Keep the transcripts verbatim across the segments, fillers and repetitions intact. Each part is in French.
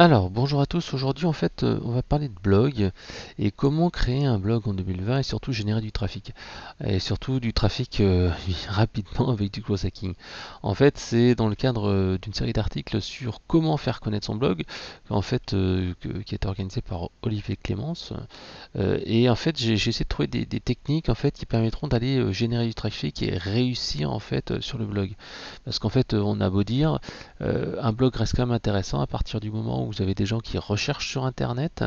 Alors, bonjour à tous, aujourd'hui en fait euh, on va parler de blog et comment créer un blog en deux mille vingt et surtout générer du trafic. Et surtout du trafic euh, rapidement avec du growth hacking. En fait c'est dans le cadre euh, d'une série d'articles sur comment faire connaître son blog, en fait euh, que, qui est organisé par Olivier Clémence. Euh, et en fait j'ai essayé de trouver des, des techniques en fait qui permettront d'aller euh, générer du trafic et réussir en fait euh, sur le blog. Parce qu'en fait euh, on a beau dire, euh, un blog reste quand même intéressant à partir du moment où vous avez des gens qui recherchent sur internet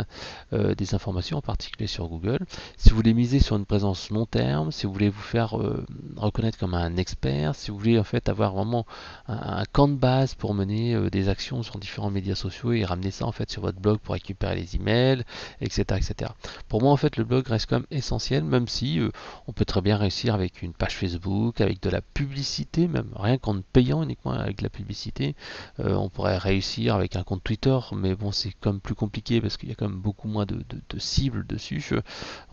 euh, des informations, en particulier sur Google. Si vous voulez miser sur une présence long terme, si vous voulez vous faire euh, reconnaître comme un expert, si vous voulez en fait avoir vraiment un, un camp de base pour mener euh, des actions sur différents médias sociaux et ramener ça en fait sur votre blog pour récupérer les emails, etc, etc. Pour moi en fait le blog reste quand même essentiel, même si euh, on peut très bien réussir avec une page Facebook, avec de la publicité, même rien qu'en payant uniquement avec la publicité. Euh, on pourrait réussir avec un compte Twitter, mais bon, c'est quand même plus compliqué parce qu'il y a quand même beaucoup moins de, de, de cibles dessus.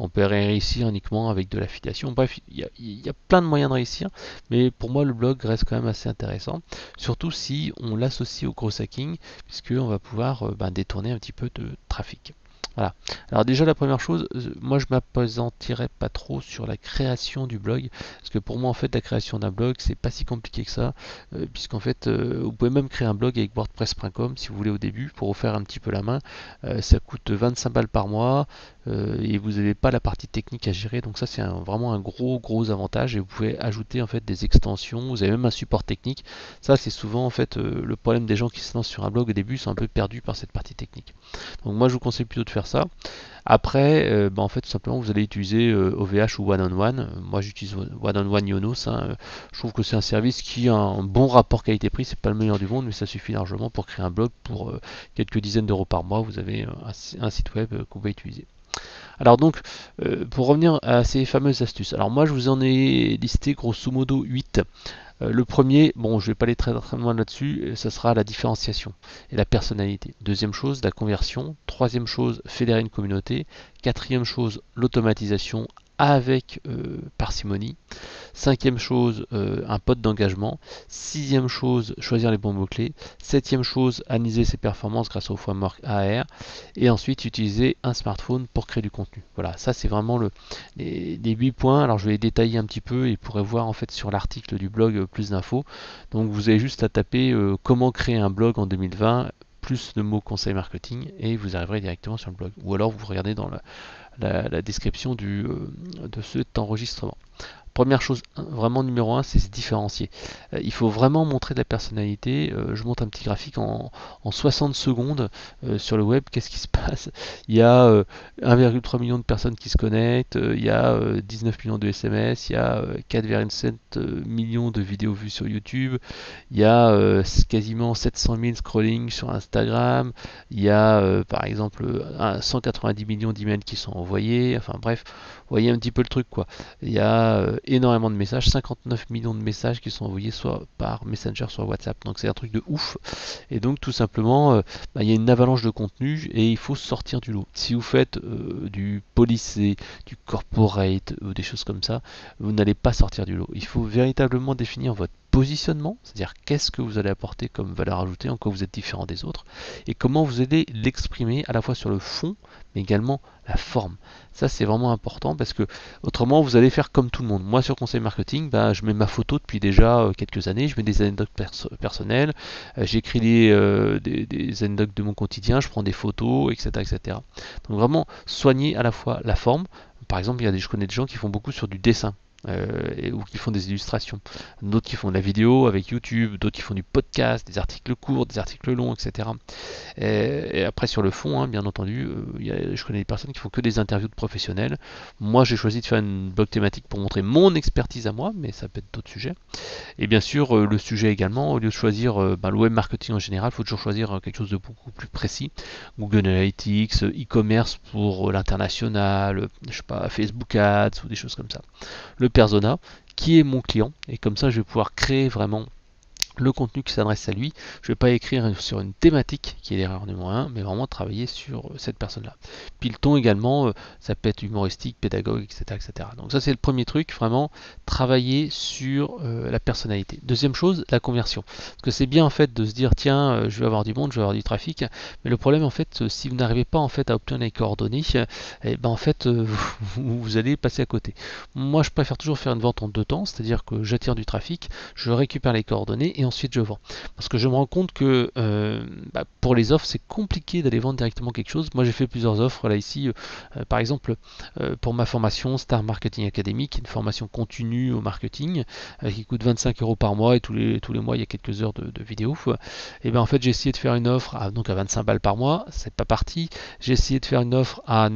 On peut réussir uniquement avec de l'affiliation. Bref, il y, a, il y a plein de moyens de réussir, mais pour moi le blog reste quand même assez intéressant, surtout si on l'associe au growth hacking, puisque on va pouvoir ben, détourner un petit peu de trafic. Voilà. Alors déjà la première chose, moi je m'appesantirais pas trop sur la création du blog, parce que pour moi en fait la création d'un blog c'est pas si compliqué que ça, euh, puisqu'en fait euh, vous pouvez même créer un blog avec WordPress point com si vous voulez au début pour vous faire un petit peu la main. Euh, ça coûte vingt-cinq balles par mois euh, et vous n'avez pas la partie technique à gérer, donc ça c'est vraiment un gros gros avantage. Et vous pouvez ajouter en fait des extensions, vous avez même un support technique. Ça c'est souvent en fait euh, le problème des gens qui se lancent sur un blog au début, sont un peu perdus par cette partie technique. Donc moi je vous conseille plutôt de faire ça. Après, euh, bah en fait, tout simplement, vous allez utiliser euh, O V H ou One on One. Moi, j'utilise One on One Ionos. Hein. Je trouve que c'est un service qui a un bon rapport qualité-prix. C'est pas le meilleur du monde, mais ça suffit largement pour créer un blog pour euh, quelques dizaines d'euros par mois. Vous avez un, un site web euh, qu'on va utiliser. Alors donc, euh, pour revenir à ces fameuses astuces. Alors moi, je vous en ai listé grosso modo huit. Euh, le premier, bon, je ne vais pas aller très, très loin là-dessus, ça sera la différenciation et la personnalité. Deuxième chose, la conversion. Troisième chose, fédérer une communauté. Quatrième chose, l'automatisation avec euh, parcimonie. Cinquième chose, euh, un pod d'engagement. Sixième chose, choisir les bons mots-clés. Septième chose, analyser ses performances grâce au framework A A R R. Et ensuite, utiliser un smartphone pour créer du contenu. Voilà, ça c'est vraiment le, les, les huit points. Alors je vais les détailler un petit peu et vous pourrez voir en fait sur l'article du blog plus d'infos. Donc vous avez juste à taper euh, comment créer un blog en deux mille vingt plus le mot conseil marketing et vous arriverez directement sur le blog. Ou alors vous regardez dans la, la, la description du, euh, de cet enregistrement. Première chose, vraiment numéro un, c'est se différencier. Euh, il faut vraiment montrer de la personnalité. Euh, je monte un petit graphique en, en soixante secondes euh, sur le web. Qu'est-ce qui se passe? Il y a euh, un virgule trois million de personnes qui se connectent, euh, il y a euh, dix-neuf millions de S M S, il y a euh, quatre virgule sept millions de vidéos vues sur YouTube, il y a euh, quasiment sept cent mille scrolling sur Instagram, il y a euh, par exemple euh, cent quatre-vingt-dix millions d'emails qui sont envoyés. Enfin bref, vous voyez un petit peu le truc quoi. Il y a euh, énormément de messages, cinquante-neuf millions de messages qui sont envoyés soit par Messenger, soit WhatsApp. Donc c'est un truc de ouf. Et donc tout simplement, euh, bah, il y a une avalanche de contenu et il faut sortir du lot. Si vous faites euh, du policé, du corporate ou des choses comme ça, vous n'allez pas sortir du lot. Il faut véritablement définir votre positionnement, c'est-à-dire qu'est-ce que vous allez apporter comme valeur ajoutée, en quoi vous êtes différent des autres, et comment vous allez l'exprimer à la fois sur le fond, mais également la forme. Ça c'est vraiment important parce que autrement vous allez faire comme tout le monde. Moi sur Conseil Marketing, bah, je mets ma photo depuis déjà euh, quelques années, je mets des anecdotes perso personnelles, euh, j'écris des, euh, des, des anecdotes de mon quotidien, je prends des photos, et cetera, et cetera. Donc vraiment soigner à la fois la forme. Par exemple, il y a des, je connais des gens qui font beaucoup sur du dessin. Euh, et, ou qui font des illustrations, d'autres qui font de la vidéo avec YouTube, d'autres qui font du podcast, des articles courts, des articles longs, et cetera. Et, et après sur le fond, hein, bien entendu, euh, y a, je connais des personnes qui font que des interviews de professionnels. Moi j'ai choisi de faire une blog thématique pour montrer mon expertise à moi, mais ça peut être d'autres sujets. Et bien sûr euh, le sujet également, au lieu de choisir euh, bah, le web marketing en général, il faut toujours choisir euh, quelque chose de beaucoup plus précis. Google Analytics, e-commerce pour euh, l'international, euh, je sais pas, Facebook Ads ou des choses comme ça. Le persona, qui est mon client, et comme ça je vais pouvoir créer vraiment le contenu qui s'adresse à lui. Je ne vais pas écrire sur une thématique qui est l'erreur numéro un, mais vraiment travailler sur cette personne-là. Puis le ton également, ça peut être humoristique, pédagogue, et cetera et cetera. Donc ça c'est le premier truc, vraiment travailler sur euh, la personnalité. Deuxième chose, la conversion. Parce que c'est bien en fait de se dire tiens, euh, je vais avoir du monde, je vais avoir du trafic, mais le problème en fait, euh, si vous n'arrivez pas en fait à obtenir les coordonnées, euh, et ben en fait euh, vous, vous allez passer à côté. Moi je préfère toujours faire une vente en deux temps, c'est-à-dire que j'attire du trafic, je récupère les coordonnées et ensuite je vends. Parce que je me rends compte que euh, bah, pour les offres, c'est compliqué d'aller vendre directement quelque chose. Moi j'ai fait plusieurs offres là ici, euh, par exemple euh, pour ma formation Star Marketing Academy, qui est une formation continue au marketing, euh, qui coûte vingt-cinq euros par mois et tous les, tous les mois il y a quelques heures de, de vidéo. Et bien en fait j'ai essayé de faire une offre à, donc à vingt-cinq balles par mois, c'est pas parti. J'ai essayé de faire une offre à,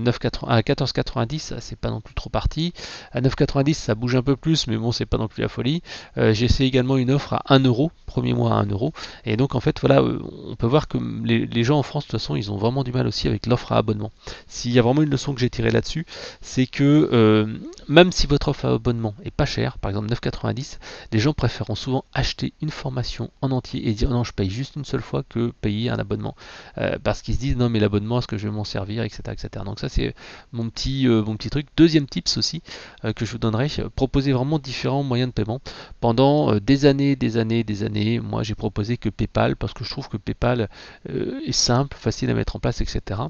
à quatorze quatre-vingt-dix, c'est pas non plus trop parti. À neuf quatre-vingt-dix ça bouge un peu plus, mais bon c'est pas non plus la folie. Euh, j'ai essayé également une offre à un euro, premier mois à un euro. Et donc en fait voilà, on peut voir que les, les gens en France de toute façon ils ont vraiment du mal aussi avec l'offre à abonnement. S'il y a vraiment une leçon que j'ai tirée là-dessus, c'est que euh, même si votre offre à abonnement est pas chère, par exemple neuf quatre-vingt-dix, les gens préféreront souvent acheter une formation en entier et dire non je paye juste une seule fois que payer un abonnement, euh, parce qu'ils se disent non mais l'abonnement est-ce que je vais m'en servir, etc., etc. Donc ça c'est mon petit euh, mon petit truc. Deuxième tips aussi euh, que je vous donnerai, euh, proposer vraiment différents moyens de paiement. Pendant euh, des années des années des années moi j'ai proposé que PayPal, parce que je trouve que PayPal euh, est simple, facile à mettre en place, etc.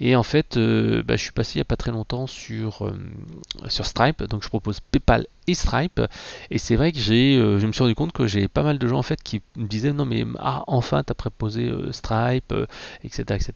Et en fait euh, bah, je suis passé il n'y a pas très longtemps sur euh, sur Stripe, donc je propose PayPal et Stripe, et c'est vrai que j'ai euh, je me suis rendu compte que j'ai pas mal de gens en fait qui me disaient non mais ah, enfin t'as proposé euh, Stripe, euh, etc., etc.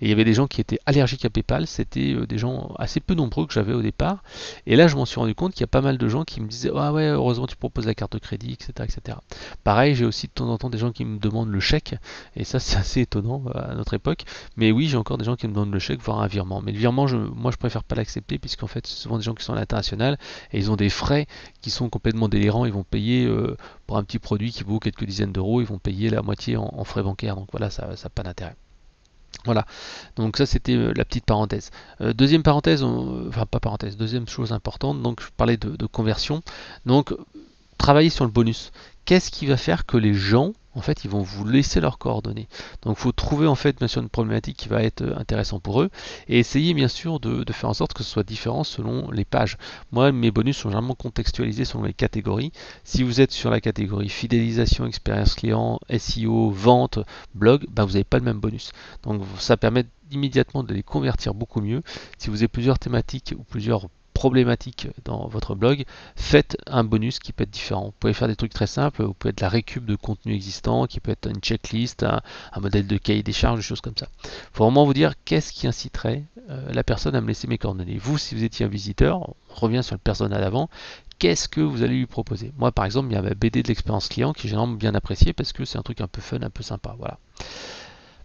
Et il y avait des gens qui étaient allergiques à PayPal, c'était euh, des gens assez peu nombreux que j'avais au départ, et là je m'en suis rendu compte qu'il y a pas mal de gens qui me disaient ah ouais heureusement tu proposes la carte de crédit, etc., etc. Pareil, j'ai aussi de temps en temps des gens qui me demandent le chèque, et ça c'est assez étonnant à notre époque, mais oui j'ai encore des gens qui me demandent le chèque voire un virement, mais le virement je, moi je préfère pas l'accepter, puisqu'en fait c'est souvent des gens qui sont à l'international et ils ont des frais qui sont complètement délirants. Ils vont payer euh, pour un petit produit qui vaut quelques dizaines d'euros, ils vont payer la moitié en, en frais bancaires, donc voilà, ça n'a pas d'intérêt. Voilà, donc ça c'était la petite parenthèse. Euh, deuxième parenthèse, on, enfin pas parenthèse, deuxième chose importante, donc je parlais de, de conversion, donc travailler sur le bonus. Qu'est-ce qui va faire que les gens en fait ils vont vous laisser leurs coordonnées? Donc il faut trouver en fait bien sûr une problématique qui va être intéressante pour eux, et essayer bien sûr de, de faire en sorte que ce soit différent selon les pages. Moi mes bonus sont généralement contextualisés selon les catégories. Si vous êtes sur la catégorie fidélisation, expérience client, S E O, vente, blog, ben vous n'avez pas le même bonus. Donc ça permet immédiatement de les convertir beaucoup mieux. Si vous avez plusieurs thématiques ou plusieurs problématique dans votre blog, faites un bonus qui peut être différent. Vous pouvez faire des trucs très simples, vous pouvez être la récup de contenu existant, qui peut être une checklist, un, un modèle de cahier des charges, des choses comme ça. Il faut vraiment vous dire qu'est-ce qui inciterait euh, la personne à me laisser mes coordonnées. Vous, si vous étiez un visiteur, on revient sur le persona d'avant, qu'est-ce que vous allez lui proposer? Moi par exemple, il y a ma B D de l'expérience client qui est généralement bien appréciée parce que c'est un truc un peu fun, un peu sympa. Voilà.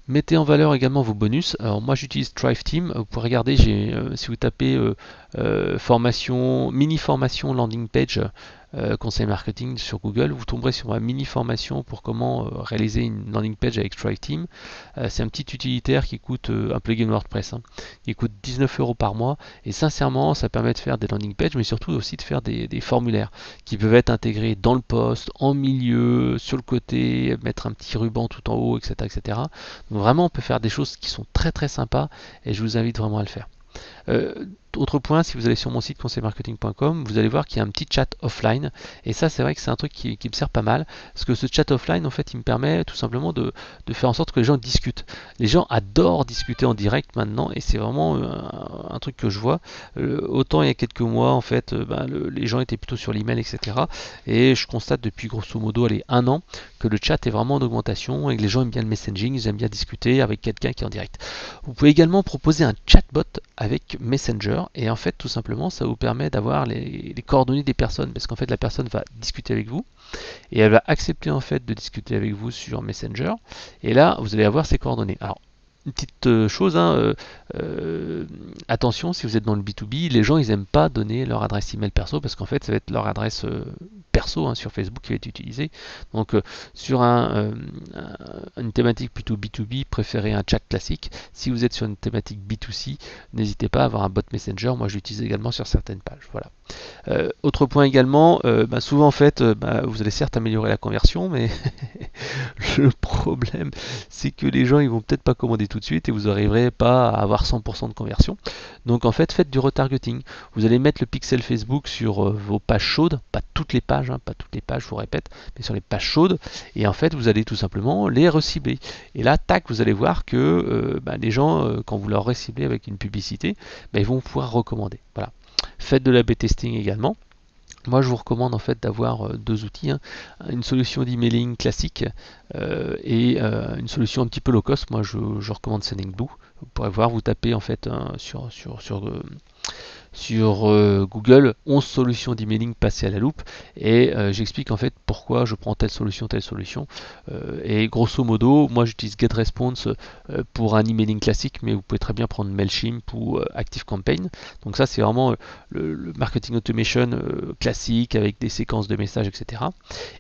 Mettez en valeur également vos bonus. Alors moi j'utilise Thrive Theme. Vous pouvez regarder, j'ai, euh, si vous tapez euh, euh, formation, mini formation landing page euh, conseil marketing sur Google, vous tomberez sur ma mini formation pour comment euh, réaliser une landing page avec Thrive Theme. Euh, c'est un petit utilitaire qui coûte euh, un plugin WordPress, hein, qui coûte dix-neuf euros par mois. Et sincèrement, ça permet de faire des landing pages, mais surtout aussi de faire des, des formulaires qui peuvent être intégrés dans le poste, en milieu, sur le côté, mettre un petit ruban tout en haut, et cetera, et cetera. Donc vraiment, on peut faire des choses qui sont très très sympas et je vous invite vraiment à le faire. Euh, autre point, si vous allez sur mon site conseil marketing point com, vous allez voir qu'il y a un petit chat offline, et ça c'est vrai que c'est un truc qui, qui me sert pas mal, parce que ce chat offline en fait il me permet tout simplement de, de faire en sorte que les gens discutent. Les gens adorent discuter en direct maintenant, et c'est vraiment un, un truc que je vois. Euh, autant il y a quelques mois en fait euh, ben, le, les gens étaient plutôt sur l'email, etc., et je constate depuis grosso modo allez, un an que le chat est vraiment en augmentation et que les gens aiment bien le messaging, ils aiment bien discuter avec quelqu'un qui est en direct. Vous pouvez également proposer un chatbot avec Messenger, et en fait tout simplement ça vous permet d'avoir les, les coordonnées des personnes, parce qu'en fait la personne va discuter avec vous et elle va accepter en fait de discuter avec vous sur Messenger, et là vous allez avoir ses coordonnées. Alors une petite chose, hein, euh, euh, attention, si vous êtes dans le B deux B, les gens ils n'aiment pas donner leur adresse email perso parce qu'en fait ça va être leur adresse euh, perso hein, sur Facebook qui va être utilisée. Donc euh, sur un, euh, une thématique plutôt B deux B, préférez un chat classique. Si vous êtes sur une thématique B deux C, n'hésitez pas à avoir un bot messenger, moi je l'utilise également sur certaines pages. Voilà. Euh, autre point également, euh, bah, souvent en fait, euh, bah, vous allez certes améliorer la conversion, mais le problème c'est que les gens ils vont peut-être pas commander tout de suite et vous n'arriverez pas à avoir cent pour cent de conversion. Donc en fait, faites du retargeting. Vous allez mettre le pixel Facebook sur euh, vos pages chaudes, pas toutes les pages, hein, pas toutes les pages, je vous répète, mais sur les pages chaudes. Et en fait, vous allez tout simplement les recibler. Et là, tac, vous allez voir que euh, bah, les gens, euh, quand vous leur reciblez avec une publicité, bah, ils vont pouvoir recommander. Voilà. Faites de l'A B testing également. Moi, je vous recommande en fait d'avoir deux outils, hein. Une solution d'emailing classique euh, et euh, une solution un petit peu low cost. Moi, je, je recommande Sendinblue. Vous pourrez voir, vous tapez en fait hein, sur sur sur euh, sur euh, Google onze solutions d'emailing passées à la loupe et euh, j'explique en fait pourquoi je prends telle solution, telle solution euh, et grosso modo moi j'utilise GetResponse euh, pour un emailing classique, mais vous pouvez très bien prendre MailChimp ou euh, ActiveCampaign. Donc ça c'est vraiment euh, le, le marketing automation euh, classique avec des séquences de messages, etc.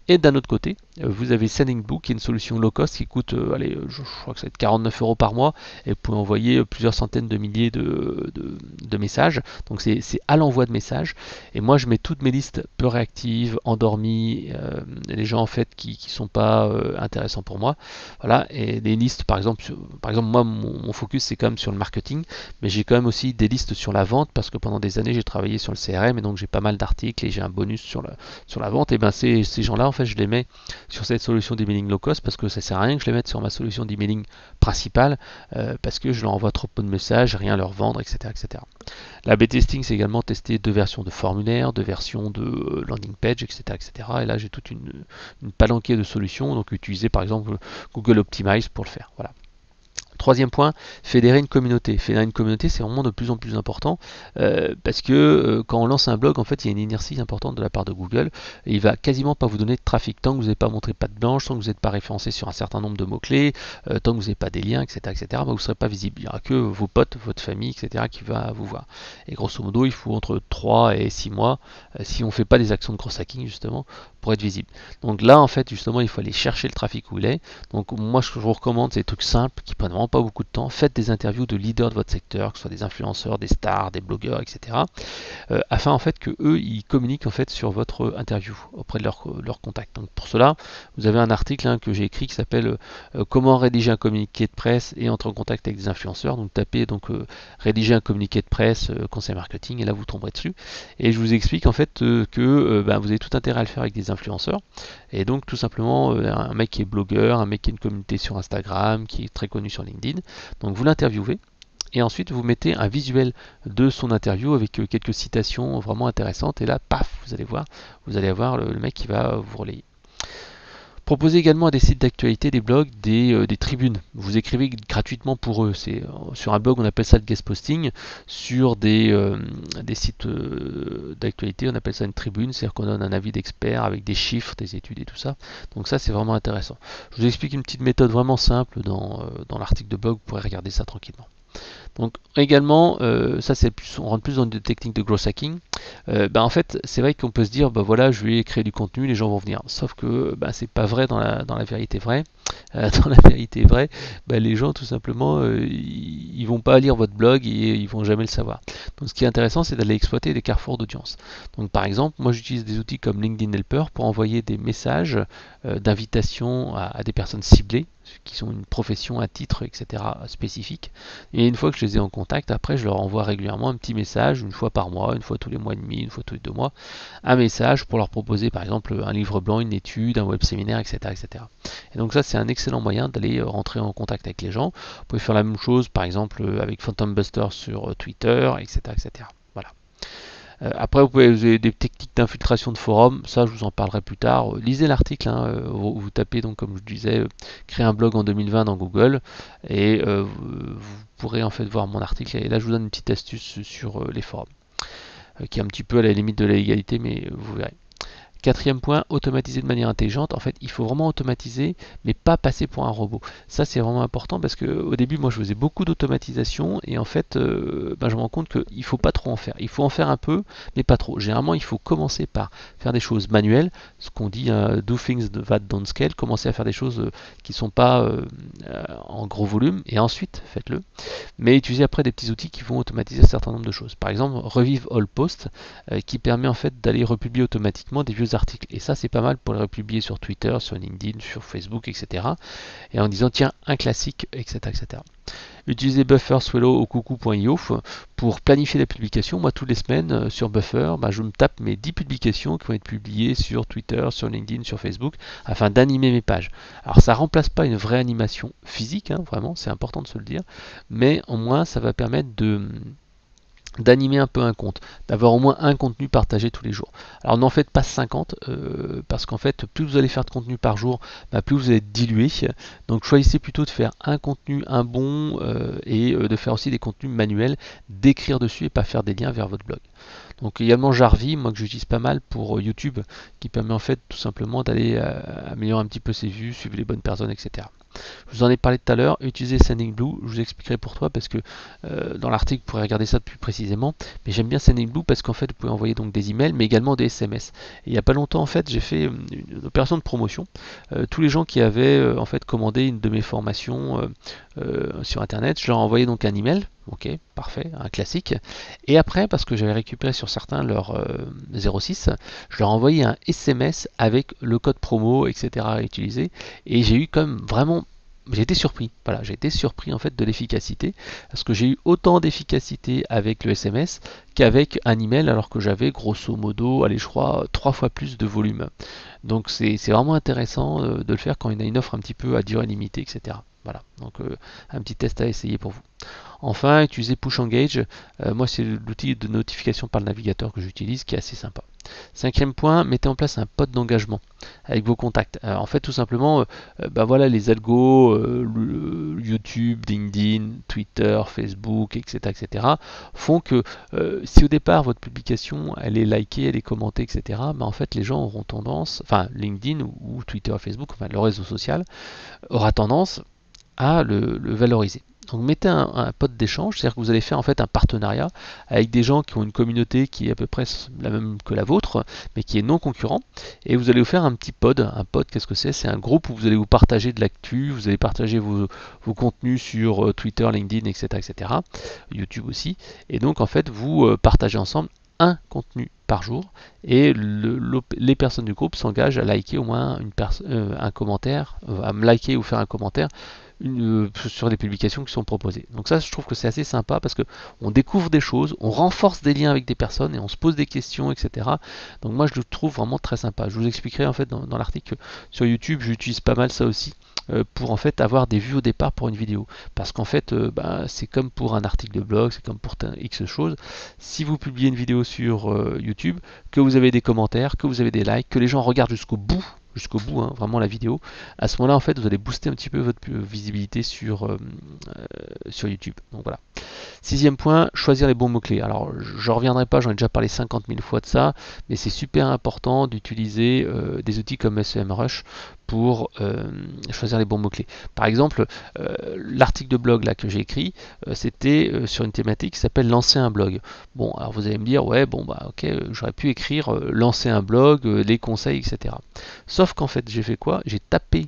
Et d'un autre côté euh, vous avez Sendinblue qui est une solution low cost qui coûte euh, allez, je, je crois que ça va être quarante-neuf euros par mois et vous pouvez envoyer plusieurs centaines de milliers de, de, de messages. Donc c'est à l'envoi de messages et moi je mets toutes mes listes peu réactives, endormies, euh, les gens en fait qui ne sont pas euh, intéressants pour moi, voilà. Et des listes par exemple sur, par exemple moi mon, mon focus c'est quand même sur le marketing, mais j'ai quand même aussi des listes sur la vente parce que pendant des années j'ai travaillé sur le C R M et donc j'ai pas mal d'articles et j'ai un bonus sur la, sur la vente. Et ben ces, ces gens là en fait je les mets sur cette solution d'emailing low cost parce que ça sert à rien que je les mette sur ma solution d'emailing principale euh, parce que je leur envoie trop peu de messages, rien leur vendre, etc, etc. L'A B testing, c'est également tester deux versions de formulaire, deux versions de landing page, et cetera, et cetera. Et là, j'ai toute une, une palanquée de solutions. Donc, utilisez par exemple Google Optimize pour le faire. Voilà. Troisième point, fédérer une communauté. Fédérer une communauté, c'est vraiment de plus en plus important euh, parce que euh, quand on lance un blog, en fait, il y a une inertie importante de la part de Google. Et il va quasiment pas vous donner de trafic tant que vous n'avez pas montré patte blanche, tant que vous n'êtes pas référencé sur un certain nombre de mots-clés, euh, tant que vous n'avez pas des liens, et cetera, et cetera. Bah, vous ne serez pas visible. Il n'y aura que vos potes, votre famille, et cetera qui va vous voir. Et grosso modo, il faut entre trois et six mois, euh, si on ne fait pas des actions de cross-hacking, justement, pour être visible. Donc là, en fait, justement, il faut aller chercher le trafic où il est. Donc moi, ce que je vous recommande, c'est des trucs simples qui prennent vraiment pas beaucoup de temps. Faites des interviews de leaders de votre secteur, que ce soit des influenceurs, des stars, des blogueurs, et cetera. Euh, afin en fait que eux ils communiquent en fait sur votre interview auprès de leurs leur contacts. Donc pour cela, vous avez un article hein, que j'ai écrit qui s'appelle euh, Comment rédiger un communiqué de presse et entrer en contact avec des influenceurs. Donc tapez donc euh, rédiger un communiqué de presse euh, conseil marketing et là vous tomberez dessus. Et je vous explique en fait euh, que euh, bah, vous avez tout intérêt à le faire avec des influenceurs. Et donc tout simplement euh, un mec qui est blogueur, un mec qui a une communauté sur Instagram, qui est très connu sur LinkedIn. Donc vous l'interviewez et ensuite vous mettez un visuel de son interview avec quelques citations vraiment intéressantes et là paf, vous allez voir, vous allez avoir le, le mec qui va vous relayer. Proposez également à des sites d'actualité, des blogs, des, euh, des tribunes. Vous écrivez gratuitement pour eux. C'est, euh, sur un blog, on appelle ça le guest posting. Sur des, euh, des sites euh, d'actualité, on appelle ça une tribune. C'est-à-dire qu'on donne un avis d'expert avec des chiffres, des études et tout ça. Donc ça, c'est vraiment intéressant. Je vous explique une petite méthode vraiment simple dans, euh, dans l'article de blog. Vous pourrez regarder ça tranquillement. Donc également, euh, ça c'est plus, on rentre plus dans des techniques de growth hacking. Euh, bah, en fait, c'est vrai qu'on peut se dire, bah voilà, je vais créer du contenu, les gens vont venir. Sauf que bah, c'est pas vrai dans la, dans la vérité vraie. Euh, dans la vérité vraie, bah, les gens tout simplement, euh, ils, ils vont pas lire votre blog et ils vont jamais le savoir. Donc ce qui est intéressant, c'est d'aller exploiter des carrefours d'audience. Donc par exemple, moi j'utilise des outils comme LinkedIn Helper pour envoyer des messages euh, d'invitation à, à des personnes ciblées, qui sont une profession, un titre, et cetera spécifique. Et une fois que je les ai en contact, après je leur envoie régulièrement un petit message, une fois par mois, une fois tous les mois et demi, une fois tous les deux mois, un message pour leur proposer par exemple un livre blanc, une étude, un web séminaire, et cetera, et cetera. Et donc ça c'est un excellent moyen d'aller rentrer en contact avec les gens. Vous pouvez faire la même chose par exemple avec Phantom Buster sur Twitter, et cetera, et cetera. Voilà. Après, vous pouvez vous avez des techniques d'infiltration de forum, ça je vous en parlerai plus tard. Lisez l'article, hein, vous, vous tapez donc comme je disais, créer un blog en deux mille vingt dans Google et euh, vous pourrez en fait voir mon article. Et là, je vous donne une petite astuce sur les forums, qui est un petit peu à la limite de la légalité, mais vous verrez. Quatrième point, automatiser de manière intelligente. En fait, il faut vraiment automatiser, mais pas passer pour un robot. Ça, c'est vraiment important parce que au début, moi, je faisais beaucoup d'automatisation et en fait, euh, ben, je me rends compte qu'il ne faut pas trop en faire. Il faut en faire un peu, mais pas trop. Généralement, il faut commencer par faire des choses manuelles, ce qu'on dit euh, do things that don't scale, commencer à faire des choses euh, qui ne sont pas euh, euh, en gros volume et ensuite, faites-le. Mais utilisez après des petits outils qui vont automatiser un certain nombre de choses. Par exemple, Revive Old Post euh, qui permet en fait d'aller republier automatiquement des vieux articles, et ça c'est pas mal pour les republier sur Twitter, sur LinkedIn, sur Facebook, etc., et en disant tiens un classique, etc., etc. Utilisez Buffer, Swello ou coucou point i o pour planifier la publication. Moi toutes les semaines sur Buffer, bah, je me tape mes dix publications qui vont être publiées sur Twitter, sur LinkedIn, sur Facebook, afin d'animer mes pages. Alors ça remplace pas une vraie animation physique, hein, vraiment c'est important de se le dire, mais au moins ça va permettre de d'animer un peu un compte, d'avoir au moins un contenu partagé tous les jours. Alors n'en faites pas cinquante, euh, parce qu'en fait, plus vous allez faire de contenu par jour, bah, plus vous allez être dilué. Donc choisissez plutôt de faire un contenu, un bon, euh, et euh, de faire aussi des contenus manuels, d'écrire dessus et pas faire des liens vers votre blog. Donc également Jarvis, moi que j'utilise pas mal pour euh, YouTube, qui permet en fait tout simplement d'aller euh, améliorer un petit peu ses vues, suivre les bonnes personnes, et cetera. Je vous en ai parlé tout à l'heure, utilisez Sendinblue, je vous expliquerai pourquoi parce que euh, dans l'article vous pourrez regarder ça plus précisément, mais j'aime bien Sendinblue parce qu'en fait vous pouvez envoyer donc des emails mais également des S M S. Et il n'y a pas longtemps en fait j'ai fait une opération de promotion, euh, tous les gens qui avaient euh, en fait commandé une de mes formations euh, euh, sur internet, je leur ai envoyé donc un email. Ok, parfait, un classique. Et après, parce que j'avais récupéré sur certains leur euh, zéro six, je leur ai envoyé un S M S avec le code promo, et cetera à utiliser. Et j'ai eu comme vraiment, j'ai été surpris. Voilà, j'ai été surpris en fait de l'efficacité, parce que j'ai eu autant d'efficacité avec le S M S qu'avec un email, alors que j'avais grosso modo, allez, je crois, trois fois plus de volume. Donc c'est vraiment intéressant euh, de le faire quand il y a une offre un petit peu à durée limitée, et cetera. Voilà, donc euh, un petit test à essayer pour vous. Enfin, utilisez Push Engage. Euh, moi, c'est l'outil de notification par le navigateur que j'utilise, qui est assez sympa. Cinquième point, mettez en place un pod d'engagement avec vos contacts. Alors, en fait, tout simplement, euh, bah voilà, les algos, euh, le, YouTube, LinkedIn, Twitter, Facebook, et cetera, et cetera, font que euh, si au départ votre publication elle est likée, elle est commentée, et cetera, bah, en fait, les gens auront tendance, enfin LinkedIn ou, ou Twitter, Facebook, enfin le réseau social aura tendance à le, le valoriser. Donc mettez un, un pod d'échange, c'est-à-dire que vous allez faire en fait un partenariat avec des gens qui ont une communauté qui est à peu près la même que la vôtre, mais qui est non concurrent, et vous allez vous faire un petit pod. Un pod, qu'est-ce que c'est? C'est un groupe où vous allez vous partager de l'actu, vous allez partager vos, vos contenus sur Twitter, LinkedIn, et cetera, et cetera, YouTube aussi, et donc en fait vous partagez ensemble un contenu par jour, et le, le, les personnes du groupe s'engagent à liker au moins une euh, un commentaire, euh, à me liker ou faire un commentaire Une, euh, sur les publications qui sont proposées. Donc ça, je trouve que c'est assez sympa parce que on découvre des choses, on renforce des liens avec des personnes et on se pose des questions, et cetera. Donc moi, je le trouve vraiment très sympa. Je vous expliquerai en fait dans, dans l'article sur YouTube, j'utilise pas mal ça aussi euh, pour en fait avoir des vues au départ pour une vidéo. Parce qu'en fait, euh, bah, c'est comme pour un article de blog, c'est comme pour X choses. Si vous publiez une vidéo sur euh, YouTube, que vous avez des commentaires, que vous avez des likes, que les gens regardent jusqu'au bout, jusqu'au bout, hein, vraiment la vidéo, à ce moment-là, en fait, vous allez booster un petit peu votre visibilité sur, euh, euh, sur YouTube. Donc voilà. Sixième point, choisir les bons mots-clés. Alors, je ne reviendrai pas, j'en ai déjà parlé cinquante mille fois de ça, mais c'est super important d'utiliser euh, des outils comme SEMrush pour euh, choisir les bons mots-clés. Par exemple, euh, l'article de blog là que j'ai écrit, euh, c'était euh, sur une thématique qui s'appelle lancer un blog. Bon, alors vous allez me dire, ouais, bon, bah ok, euh, j'aurais pu écrire euh, lancer un blog, euh, les conseils, et cetera. Sauf qu'en fait, j'ai fait quoi? J'ai tapé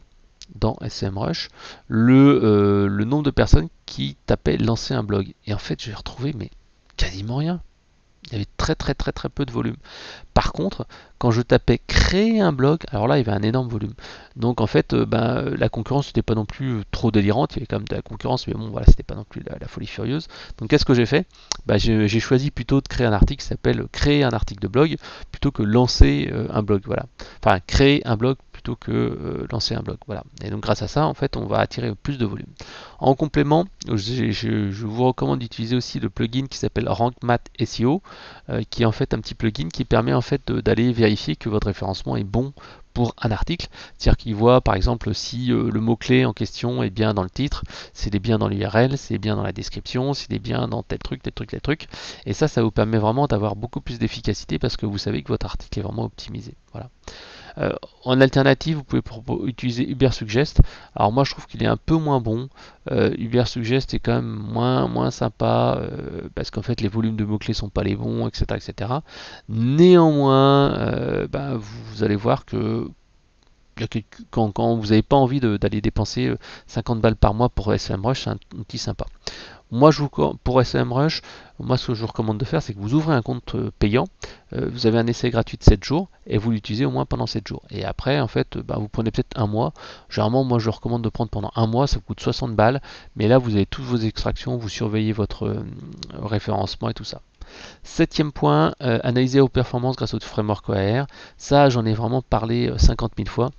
dans SEMrush le, euh, le nombre de personnes qui tapaient lancer un blog. Et en fait, j'ai retrouvé, mais quasiment rien. Il y avait très très très très peu de volume. Par contre, quand je tapais créer un blog, alors là il y avait un énorme volume. Donc en fait, euh, bah, la concurrence n'était pas non plus trop délirante, il y avait quand même de la concurrence, mais bon voilà, c'était pas non plus la, la folie furieuse. Donc qu'est-ce que j'ai fait? Bah, j'ai choisi plutôt de créer un article qui s'appelle créer un article de blog plutôt que lancer euh, un blog, voilà. Enfin créer un blog plutôt que euh, lancer un blog, voilà. Et donc grâce à ça, en fait, on va attirer plus de volume. En complément, je, je, je vous recommande d'utiliser aussi le plugin qui s'appelle Rank Math S E O, euh, qui est en fait un petit plugin qui permet en fait d'aller vers vérifier que votre référencement est bon pour un article, c'est-à-dire qu'il voit par exemple si euh, le mot-clé en question est bien dans le titre, s'il est bien dans l'U R L, s'il est bien dans la description, s'il est bien dans tel truc, tel truc, tel truc, et ça, ça vous permet vraiment d'avoir beaucoup plus d'efficacité parce que vous savez que votre article est vraiment optimisé. Voilà. Euh, en alternative, vous pouvez utiliser Ubersuggest. Alors moi, je trouve qu'il est un peu moins bon. Euh, Ubersuggest est quand même moins, moins sympa euh, parce qu'en fait, les volumes de mots-clés sont pas les bons, et cetera, et cetera. Néanmoins, euh, bah, vous, vous allez voir que quand, quand vous n'avez pas envie d'aller dépenser cinquante balles par mois pour SEMrush, c'est un outil sympa. Moi, je vous, pour SEMrush, moi, ce que je vous recommande de faire, c'est que vous ouvrez un compte payant, euh, vous avez un essai gratuit de sept jours, et vous l'utilisez au moins pendant sept jours. Et après, en fait, bah, vous prenez peut-être un mois. Généralement, moi, je recommande de prendre pendant un mois, ça coûte soixante balles, mais là, vous avez toutes vos extractions, vous surveillez votre euh, référencement et tout ça. Septième point, euh, analyser vos performances grâce au framework A A R R. Ça, j'en ai vraiment parlé cinquante mille fois.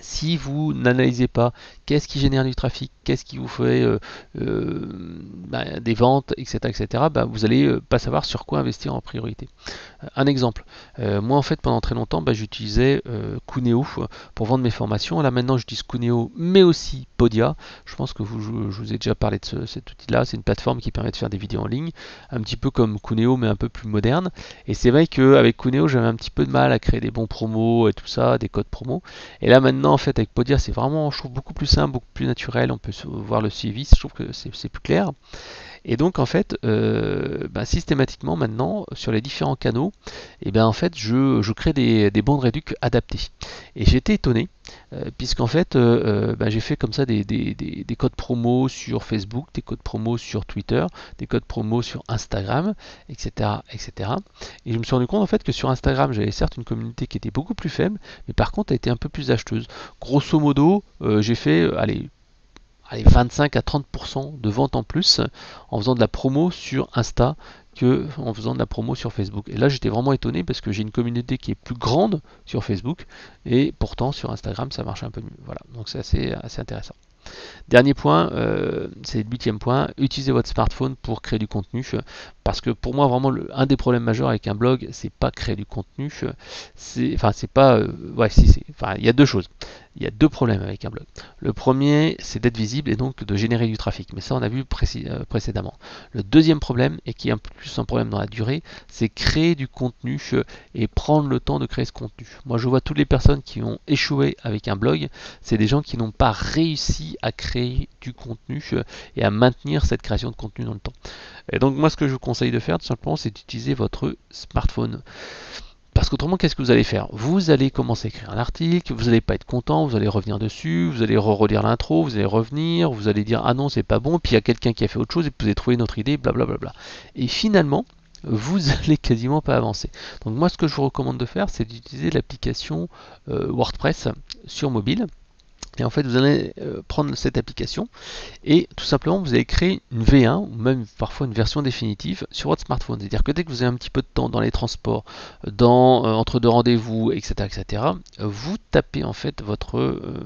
Si vous n'analysez pas qu'est-ce qui génère du trafic, qu'est-ce qui vous fait euh, euh, bah, des ventes, et cetera, et cetera, bah, vous n'allez euh, pas savoir sur quoi investir en priorité. Euh, un exemple, euh, moi en fait pendant très longtemps, bah, j'utilisais euh, Cuneo pour vendre mes formations. Là maintenant, j'utilise Cuneo, mais aussi Podia. Je pense que vous, je, je vous ai déjà parlé de ce, cet outil-là. C'est une plateforme qui permet de faire des vidéos en ligne, un petit peu comme Cuneo, mais un peu plus moderne. Et c'est vrai qu'avec Cuneo, j'avais un petit peu de mal à créer des bons promos et tout ça, des codes promos. Et là maintenant, en fait, avec Podia, c'est vraiment, je trouve, beaucoup plus simple, beaucoup plus naturel, on peut voir le suivi, je trouve que c'est plus clair. Et donc en fait, euh, bah, systématiquement maintenant, sur les différents canaux, et ben, en fait, je, je crée des, des bandes réduc adaptées. Et j'étais étonné, euh, puisqu'en fait, euh, bah, j'ai fait comme ça des, des, des, des codes promo sur Facebook, des codes promo sur Twitter, des codes promo sur Instagram, et cetera, et cetera. Et je me suis rendu compte en fait que sur Instagram, j'avais certes une communauté qui était beaucoup plus faible, mais par contre, elle était un peu plus acheteuse. Grosso modo, euh, j'ai fait, allez, Allez, vingt-cinq à trente pour cent de ventes en plus en faisant de la promo sur Insta que en faisant de la promo sur Facebook. Et là, j'étais vraiment étonné parce que j'ai une communauté qui est plus grande sur Facebook et pourtant sur Instagram, ça marche un peu mieux. Voilà, donc c'est assez, assez intéressant. Dernier point, euh, c'est le huitième point, utilisez votre smartphone pour créer du contenu, parce que pour moi vraiment le, un des problèmes majeurs avec un blog, c'est pas créer du contenu, c'est enfin c'est pas euh, ouais si c'est enfin il y a deux choses, il y a deux problèmes avec un blog. Le premier, c'est d'être visible et donc de générer du trafic, mais ça on a vu pré euh, précédemment. Le deuxième problème, et qui est un peu plus un problème dans la durée, c'est créer du contenu et prendre le temps de créer ce contenu. Moi je vois toutes les personnes qui ont échoué avec un blog, c'est des gens qui n'ont pas réussi à créer du contenu et à maintenir cette création de contenu dans le temps. Et donc moi ce que je vous conseille de faire tout simplement, c'est d'utiliser votre smartphone. Parce qu'autrement, qu'est-ce que vous allez faire? Vous allez commencer à écrire un article, vous n'allez pas être content, vous allez revenir dessus, vous allez re-relire l'intro, vous allez revenir, vous allez dire ah non c'est pas bon, puis il y a quelqu'un qui a fait autre chose et vous avez trouvé une autre idée, blablabla. Et finalement, vous allez quasiment pas avancer. Donc moi ce que je vous recommande de faire, c'est d'utiliser l'application euh, WordPress sur mobile. Et en fait, vous allez prendre cette application et tout simplement, vous allez créer une V un ou même parfois une version définitive sur votre smartphone. C'est-à-dire que dès que vous avez un petit peu de temps dans les transports, dans, euh, entre deux rendez-vous, et cetera, et cetera, vous tapez en fait votre... Euh,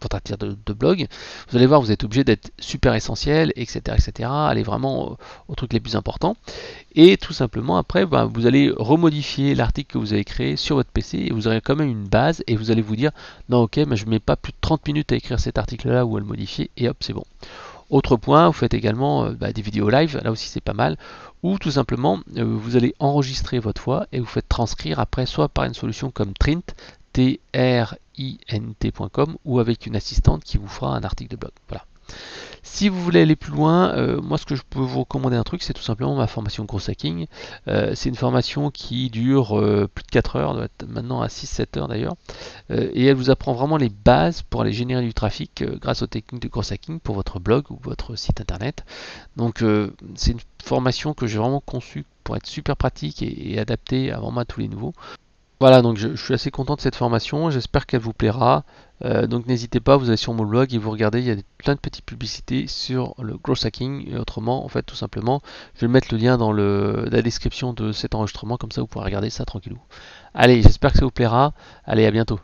votre article de, de blog, vous allez voir, vous êtes obligé d'être super essentiel, etc., etc., aller vraiment aux, aux trucs les plus importants, et tout simplement après bah, vous allez remodifier l'article que vous avez créé sur votre P C et vous aurez quand même une base et vous allez vous dire non ok, mais je mets pas plus de trente minutes à écrire cet article là ou à le modifier et hop c'est bon. Autre point, vous faites également euh, bah, des vidéos live, là aussi c'est pas mal, ou tout simplement euh, vous allez enregistrer votre voix et vous faites transcrire après soit par une solution comme Trint, T R I N T point com, ou avec une assistante qui vous fera un article de blog. Voilà. Si vous voulez aller plus loin, euh, moi ce que je peux vous recommander un truc, c'est tout simplement ma formation Growth Hacking. Euh, c'est une formation qui dure euh, plus de quatre heures, doit être maintenant à six sept heures d'ailleurs, euh, et elle vous apprend vraiment les bases pour aller générer du trafic euh, grâce aux techniques de Growth Hacking pour votre blog ou votre site internet. Donc euh, c'est une formation que j'ai vraiment conçue pour être super pratique et, et adaptée à vraiment à tous les nouveaux. Voilà, donc je, je suis assez content de cette formation, j'espère qu'elle vous plaira. Euh, donc n'hésitez pas, vous allez sur mon blog et vous regardez, il y a plein de petites publicités sur le growth hacking. Et autrement, en fait, tout simplement, je vais mettre le lien dans le, la description de cet enregistrement, comme ça vous pourrez regarder ça tranquillou. Allez, j'espère que ça vous plaira. Allez, à bientôt.